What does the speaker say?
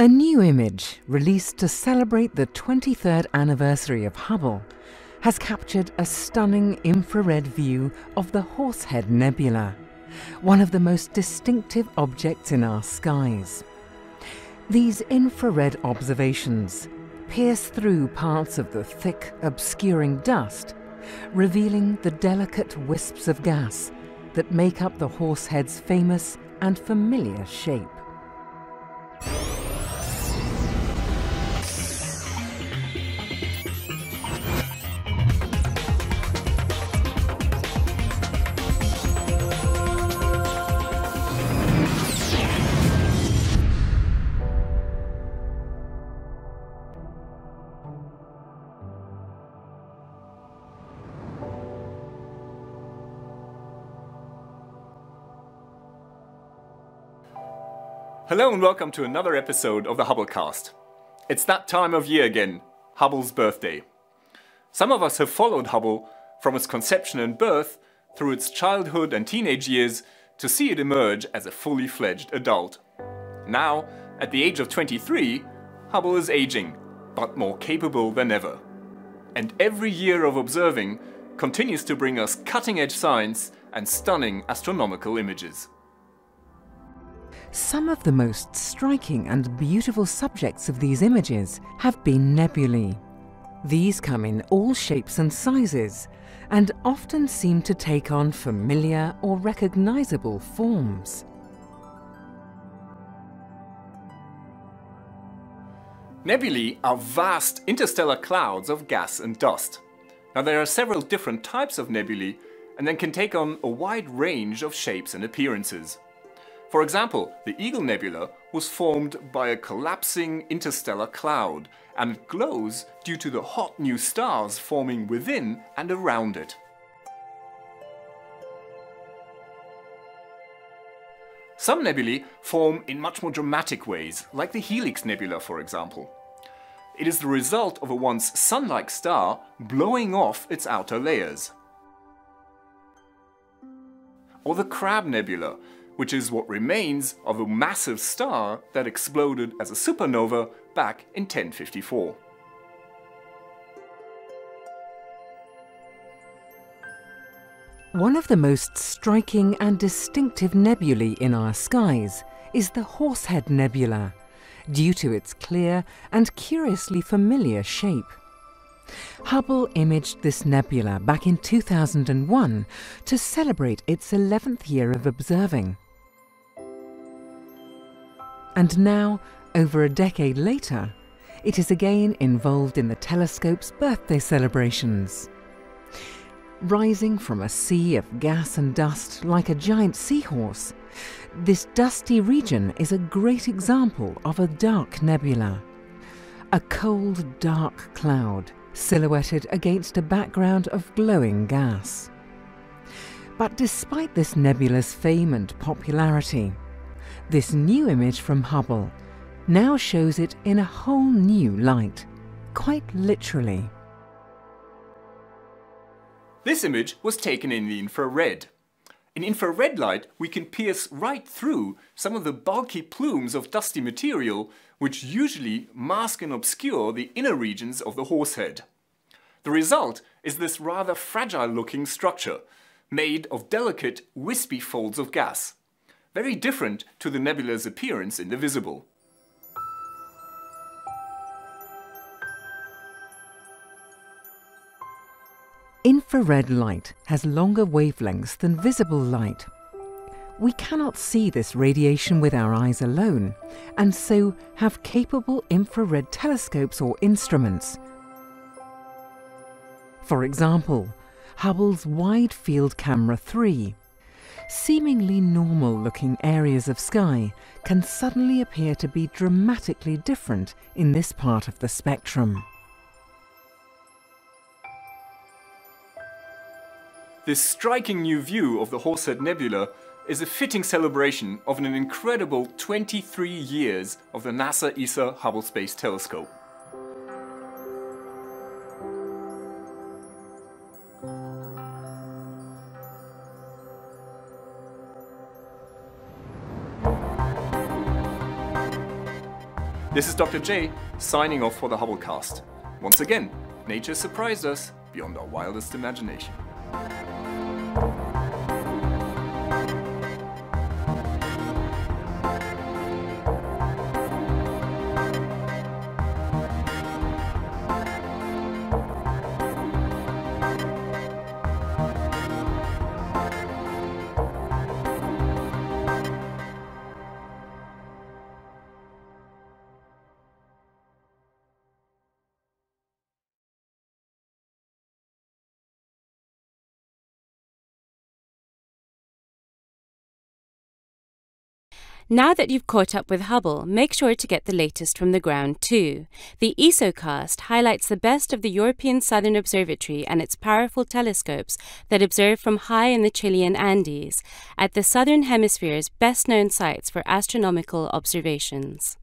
A new image, released to celebrate the 23rd anniversary of Hubble, has captured a stunning infrared view of the Horsehead Nebula, one of the most distinctive objects in our skies. These infrared observations pierce through parts of the thick, obscuring dust, revealing the delicate wisps of gas that make up the Horsehead's famous and familiar shape. Hello and welcome to another episode of the Hubblecast. It's that time of year again, Hubble's birthday. Some of us have followed Hubble from its conception and birth through its childhood and teenage years to see it emerge as a fully fledged adult. Now, at the age of 23, Hubble is aging, but more capable than ever. And every year of observing continues to bring us cutting-edge science and stunning astronomical images. Some of the most striking and beautiful subjects of these images have been nebulae. These come in all shapes and sizes, and often seem to take on familiar or recognizable forms. Nebulae are vast interstellar clouds of gas and dust. Now, there are several different types of nebulae, and they can take on a wide range of shapes and appearances. For example, the Eagle Nebula was formed by a collapsing interstellar cloud, and it glows due to the hot new stars forming within and around it. Some nebulae form in much more dramatic ways, like the Helix Nebula, for example. It is the result of a once sun-like star blowing off its outer layers. Or the Crab Nebula, which is what remains of a massive star that exploded as a supernova back in 1054. One of the most striking and distinctive nebulae in our skies is the Horsehead Nebula, due to its clear and curiously familiar shape. Hubble imaged this nebula back in 2001 to celebrate its 11th year of observing. And now, over a decade later, it is again involved in the telescope's birthday celebrations. Rising from a sea of gas and dust like a giant seahorse, this dusty region is a great example of a dark nebula. A cold, dark cloud, silhouetted against a background of glowing gas. But despite this nebula's fame and popularity, this new image from Hubble now shows it in a whole new light, quite literally. This image was taken in the infrared. In infrared light, we can pierce right through some of the bulky plumes of dusty material which usually mask and obscure the inner regions of the Horsehead. The result is this rather fragile-looking structure, made of delicate, wispy folds of gas, very different to the nebula's appearance in the visible. Infrared light has longer wavelengths than visible light. We cannot see this radiation with our eyes alone, and so have capable infrared telescopes or instruments. For example, Hubble's Wide Field Camera 3. Seemingly normal-looking areas of sky can suddenly appear to be dramatically different in this part of the spectrum. This striking new view of the Horsehead Nebula is a fitting celebration of an incredible 23 years of the NASA/ESA Hubble Space Telescope. This is Dr. J, signing off for the Hubblecast. Once again, nature surprised us beyond our wildest imagination. Now that you've caught up with Hubble, make sure to get the latest from the ground too. The ESOcast highlights the best of the European Southern Observatory and its powerful telescopes that observe from high in the Chilean Andes, at the Southern Hemisphere's best-known sites for astronomical observations.